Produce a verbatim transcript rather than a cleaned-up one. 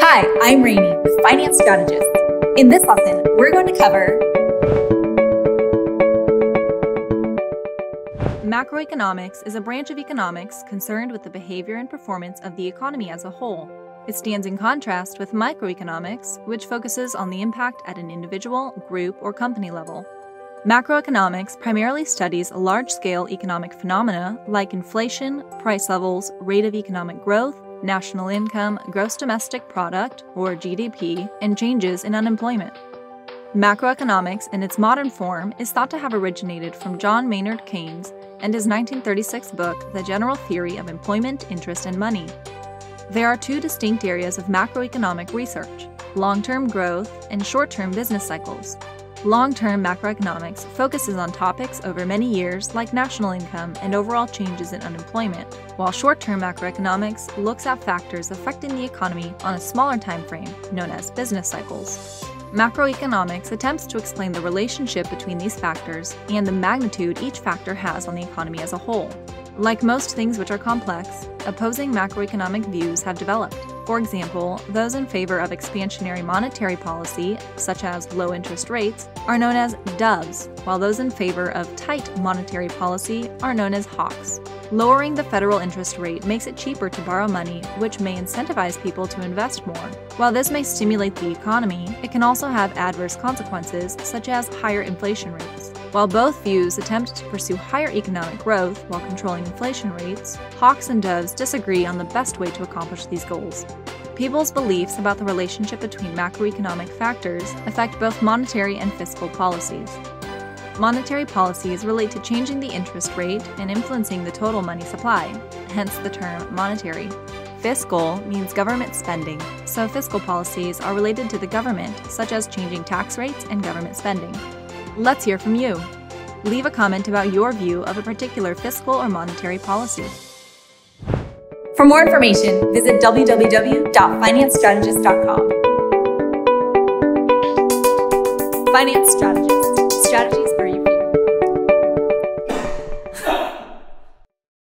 Hi, I'm Rainey, Finance Strategist. In this lesson, we're going to cover macroeconomics is a branch of economics concerned with the behavior and performance of the economy as a whole. It stands in contrast with microeconomics, which focuses on the impact at an individual, group, or company level. Macroeconomics primarily studies large-scale economic phenomena like inflation, price levels, rate of economic growth, national income, gross domestic product, or G D P, and changes in unemployment. Macroeconomics in its modern form is thought to have originated from John Maynard Keynes and his nineteen thirty-six book, The General Theory of Employment, Interest, and Money. There are two distinct areas of macroeconomic research: long-term growth and short-term business cycles. Long-term macroeconomics focuses on topics over many years like national income and overall changes in unemployment, while short-term macroeconomics looks at factors affecting the economy on a smaller time frame, known as business cycles. Macroeconomics attempts to explain the relationship between these factors and the magnitude each factor has on the economy as a whole. Like most things which are complex, opposing macroeconomic views have developed. For example, those in favor of expansionary monetary policy, such as low interest rates, are known as doves, while those in favor of tight monetary policy are known as hawks. Lowering the federal interest rate makes it cheaper to borrow money, which may incentivize people to invest more. While this may stimulate the economy, it can also have adverse consequences, such as higher inflation rates. While both views attempt to pursue higher economic growth while controlling inflation rates, hawks and doves disagree on the best way to accomplish these goals. People's beliefs about the relationship between macroeconomic factors affect both monetary and fiscal policies. Monetary policies relate to changing the interest rate and influencing the total money supply, hence the term monetary. Fiscal means government spending, so fiscal policies are related to the government, such as changing tax rates and government spending. Let's hear from you. Leave a comment about your view of a particular fiscal or monetary policy. For more information, visit w w w dot finance strategist dot com. Finance Strategists. Strategies